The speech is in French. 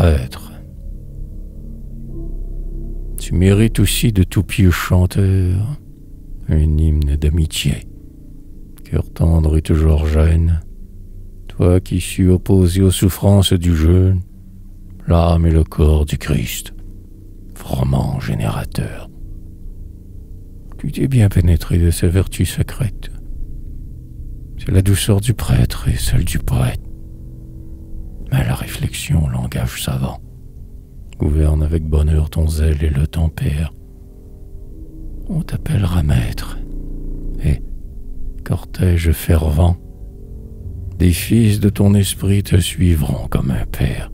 prêtre. Tu mérites aussi de tout pieux chanteur un hymne d'amitié. Cœur tendre et toujours jeune, toi qui suis opposé aux souffrances du jeûne, l'âme et le corps du Christ, froment générateur. Tu t'es bien pénétré de sa vertu secrète. C'est la douceur du prêtre et celle du poète. Mais la réflexion, langage savant, gouverne avec bonheur ton zèle et le tempère. On t'appellera maître, et, cortège fervent, des fils de ton esprit te suivront comme un père.